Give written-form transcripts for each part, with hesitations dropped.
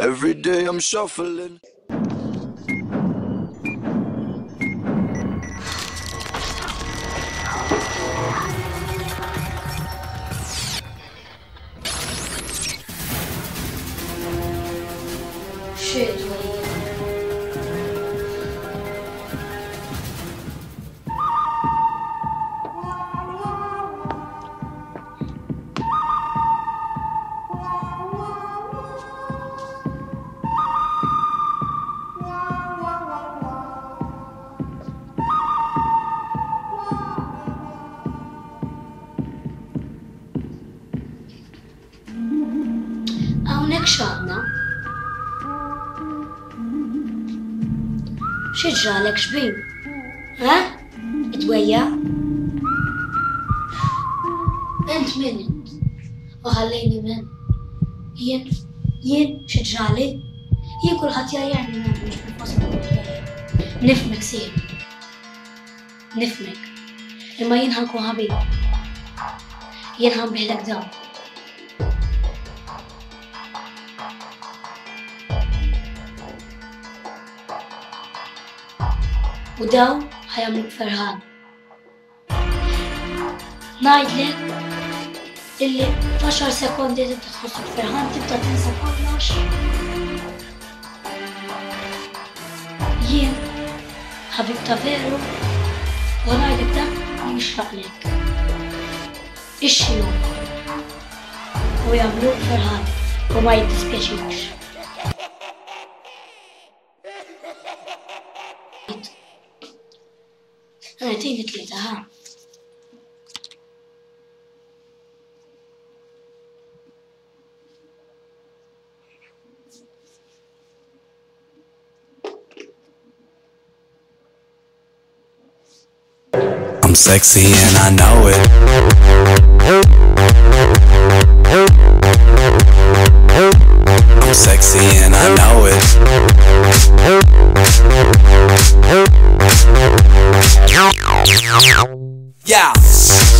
Every day I'm shuffling. Shit. شادنا شجرالك شبين ها تبيا انت من وخليني من ين شجرالي هي كل خطيا يعني من نفمك سين نفمك لما ينهاكو هبي ينهم بهلك دام وداو حيعملك فرحان نايدلك اللي 12 سكوند تبدا تخصك فرحان تبدا تنسى فاضلاش يين حبيب تافيرو ونايدك دا يشرق لك الشيوخ ويعملوك فرحان وما يتسكشكش أنا تيني ثلاثة ها I'm sexy and I know it. I'm sexy and I know it. Yeah,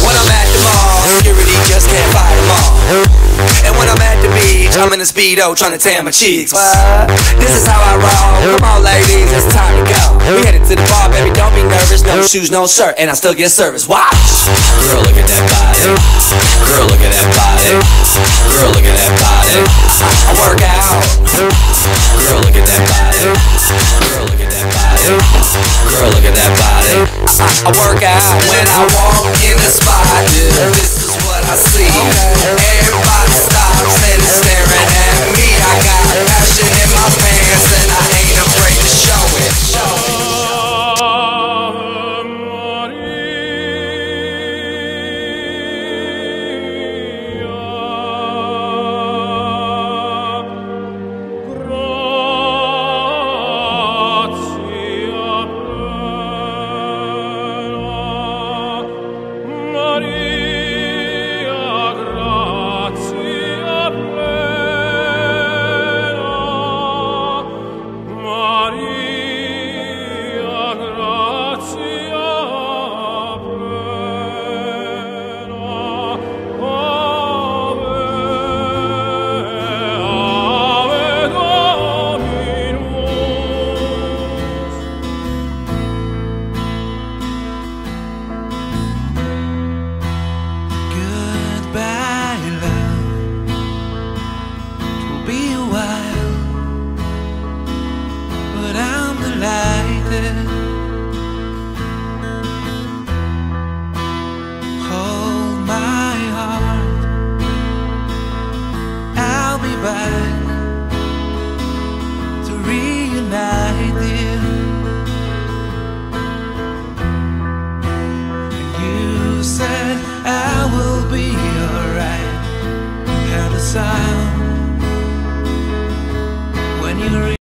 when I'm at the mall, security just can't fight them all. And when I'm at the beach, I'm in a Speedo trying to tan my cheeks. What? This is how I roll. Come on ladies, it's time to go. We headed to the bar, baby, don't be nervous. No shoes, no shirt, and I still get service. Watch! Girl, look at that body. Girl, look at that body. Girl, look at that body. I work out. Girl, look at that body. Girl, look at that body. Girl, look at that body. I work out when I walk in the spot. Yeah, this is what I see. Everybody stops and is staring at me. I got passion in my pants and I ain't afraid to show it. Show it. Be a while, but I'm the lightning.